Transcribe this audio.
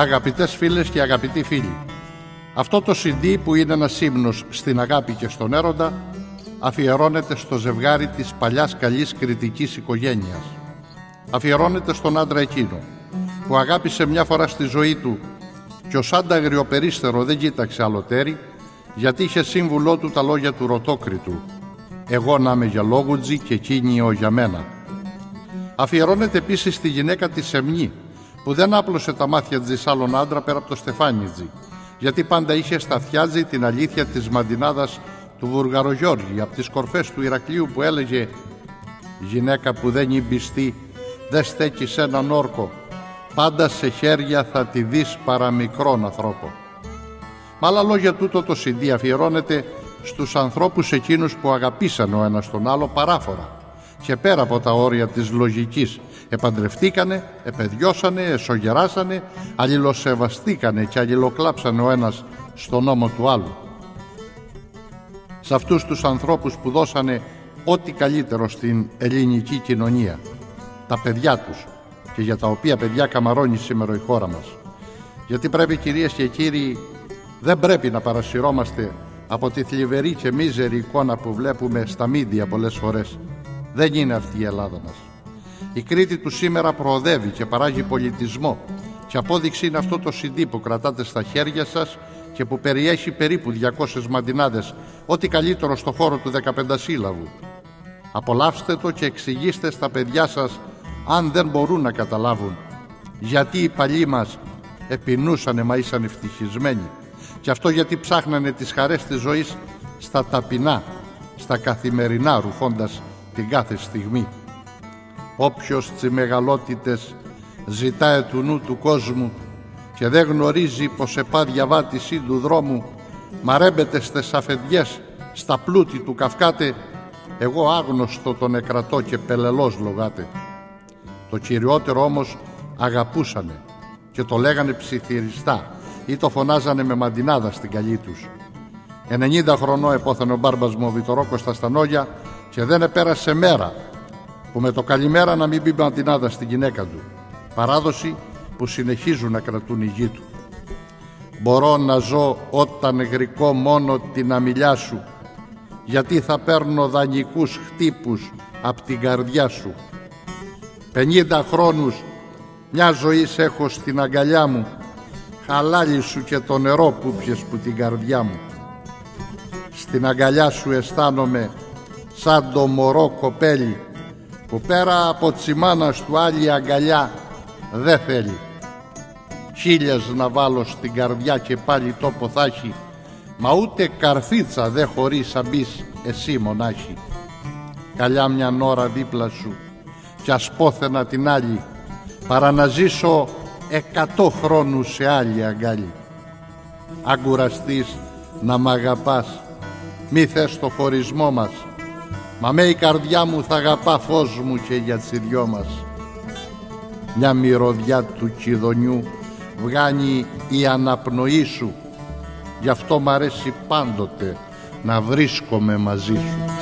Αγαπητές φίλες και αγαπητοί φίλοι, αυτό το CD που είναι ένας σύμνος στην αγάπη και στον έρωτα αφιερώνεται στο ζευγάρι της παλιάς καλής κριτικής οικογένειας. Αφιερώνεται στον άντρα εκείνο που αγάπησε μια φορά στη ζωή του και ως άντρα αγριοπερίστερο δεν κοίταξε αλωτέρι, γιατί είχε σύμβουλό του τα λόγια του Ρωτόκριτου «Εγώ να είμαι για λόγουτζι και εκείνη για μένα». Αφιερώνεται επίσης στη γυναίκα της Σεμνή, που δεν άπλωσε τα μάτια της άλλον άντρα πέρα από το στεφάνιτζι, γιατί πάντα είχε σταθιάζει την αλήθεια της Μαντινάδας του Βουλγαρογιώργη από τις κορφές του Ηρακλείου, που έλεγε «Γυναίκα που δεν εμπιστεί, δεν στέκει σε έναν όρκο, πάντα σε χέρια θα τη δεις παραμικρόν ανθρώπο». Μ' άλλα λόγια, τούτο το CD αφιερώνεται στους ανθρώπους εκείνους που αγαπήσαν ο ένας τον άλλο παράφορα και πέρα από τα όρια της λογικής. Επαντρευτήκανε, επαιδιώσανε, εσωγεράσανε, αλληλοσεβαστήκανε και αλληλοκλάψανε ο ένας στον ώμο του άλλου. Σε αυτούς τους ανθρώπους που δώσανε ό,τι καλύτερο στην ελληνική κοινωνία, τα παιδιά τους, και για τα οποία παιδιά καμαρώνει σήμερα η χώρα μας. Γιατί πρέπει, κυρίες και κύριοι, δεν πρέπει να παρασυρώμαστε από τη θλιβερή και μίζερη εικόνα που βλέπουμε στα μίδια πολλές φορές. Δεν είναι αυτή η Ελλάδα μας. Η Κρήτη του σήμερα προοδεύει και παράγει πολιτισμό, και απόδειξη είναι αυτό το CD που κρατάτε στα χέρια σας και που περιέχει περίπου 200 μαντινάδες, ό,τι καλύτερο στο χώρο του 15 σύλλαβου. Απολαύστε το και εξηγήστε στα παιδιά σας, αν δεν μπορούν να καταλάβουν, γιατί οι παλιοί μας επεινούσανε μα ήσαν ευτυχισμένοι, και αυτό γιατί ψάχνανε τις χαρές της ζωής στα ταπεινά, στα καθημερινά, ρουφώντας την κάθε στιγμή. Όποιος τις μεγαλότητες ζητάει του νου του κόσμου και δεν γνωρίζει πως επά διαβάτησή του δρόμου μαρέμπεται στες αφεντιές, στα πλούτη του καυκάτε, εγώ άγνωστο τον εκρατώ και πελελός λογάτε. Το κυριότερο όμως αγαπούσανε και το λέγανε ψιθυριστά ή το φωνάζανε με μαντινάδα στην καλή τους. 90 χρονών επόθανε ο μπάρμπας μου ο Βιτορόκος στα Στανόγια και δεν επέρασε μέρα που με το καλημέρα να μην πει μαντινάδα στην γυναίκα του. Παράδοση που συνεχίζουν να κρατούν η γη του. Μπορώ να ζω όταν γρικό μόνο την αμιλιά σου, γιατί θα παίρνω δανεικούς χτύπους απ' την καρδιά σου. 50 χρόνους μια ζωή σ' έχω στην αγκαλιά μου, χαλάλι σου και το νερό που πιες που την καρδιά μου. Στην αγκαλιά σου αισθάνομαι σαν το μωρό κοπέλι, που πέρα από τσιμάνας του άλλη αγκαλιά δε θέλει. Χίλιες να βάλω στην καρδιά και πάλι τόπο θα έχει, μα ούτε καρφίτσα δε χωρίς να μπεις εσύ μονάχη. Καλιά μιαν ώρα δίπλα σου κι ας πόθαινα την άλλη, παρά να ζήσω 100 χρόνους σε άλλη αγκάλι. αν κουραστείς να μ' αγαπάς, μη θες το χωρισμό μας, μα με η καρδιά μου θα αγαπά, φως μου, και για τις δυο μας. Μια μυρωδιά του κηδονιού βγάνει η αναπνοή σου, γι' αυτό μ' αρέσει πάντοτε να βρίσκομαι μαζί σου.